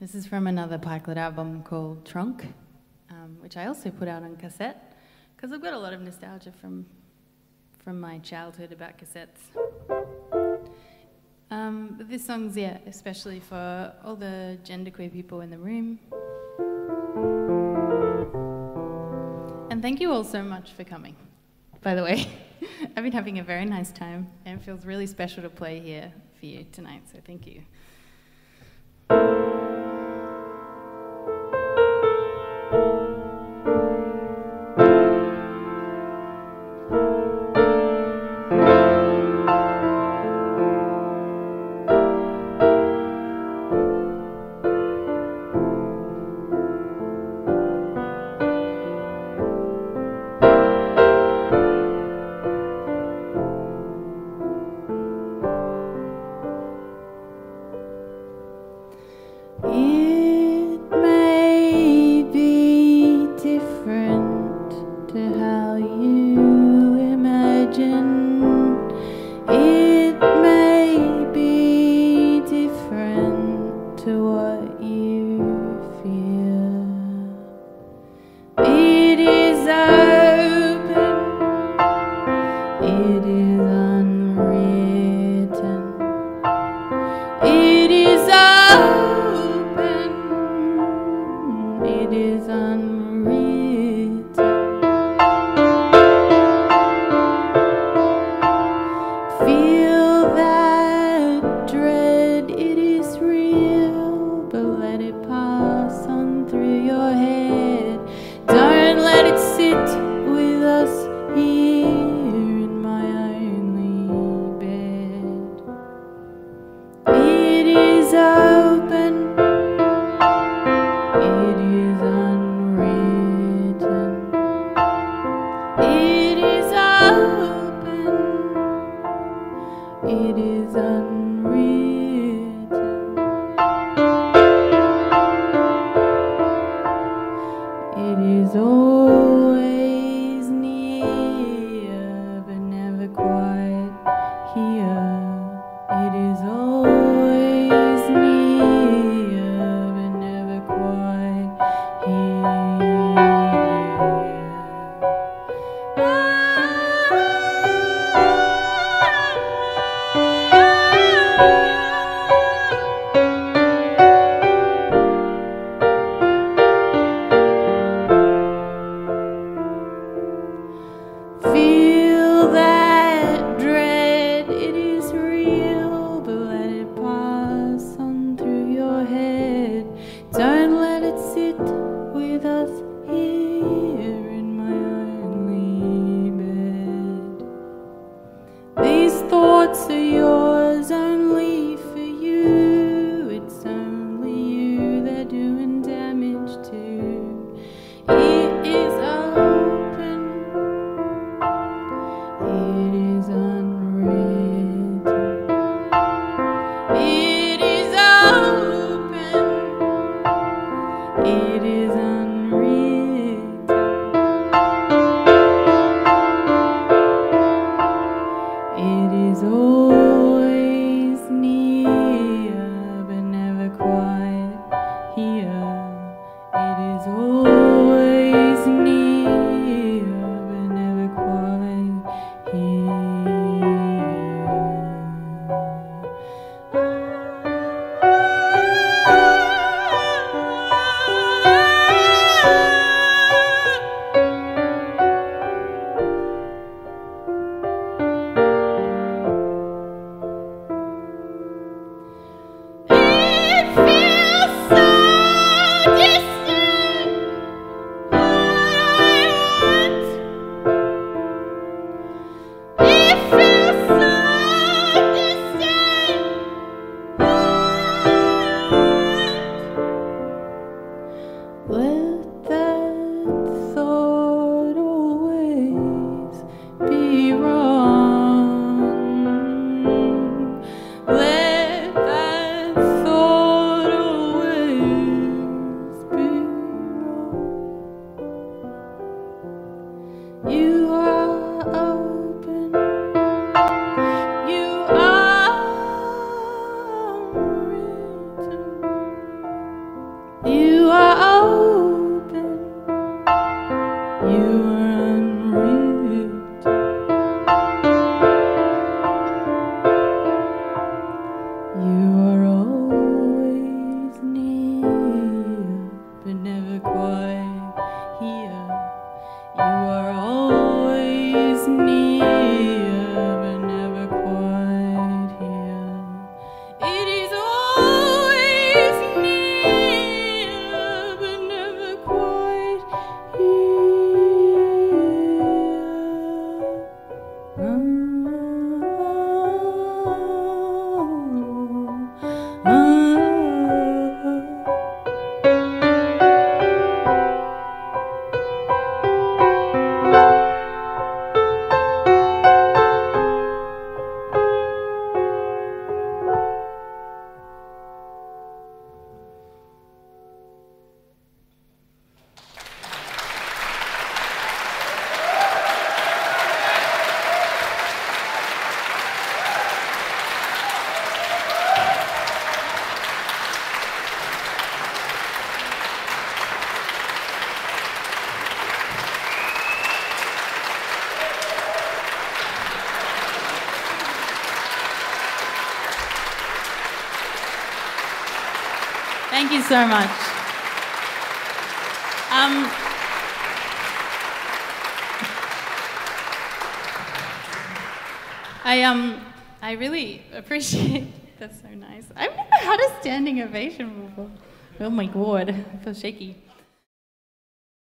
This is from another Pikelet album called Trunk, which I also put out on cassette, because I've got a lot of nostalgia from my childhood about cassettes. But this song's, especially for all the genderqueer people in the room. And thank you all so much for coming, by the way. I've been having a very nice time, and it feels really special to play here for you tonight, so thank you. It is unreal. Thank you so much. I really appreciate. That's so nice. I've never had a standing ovation before. Oh my God, I feel shaky.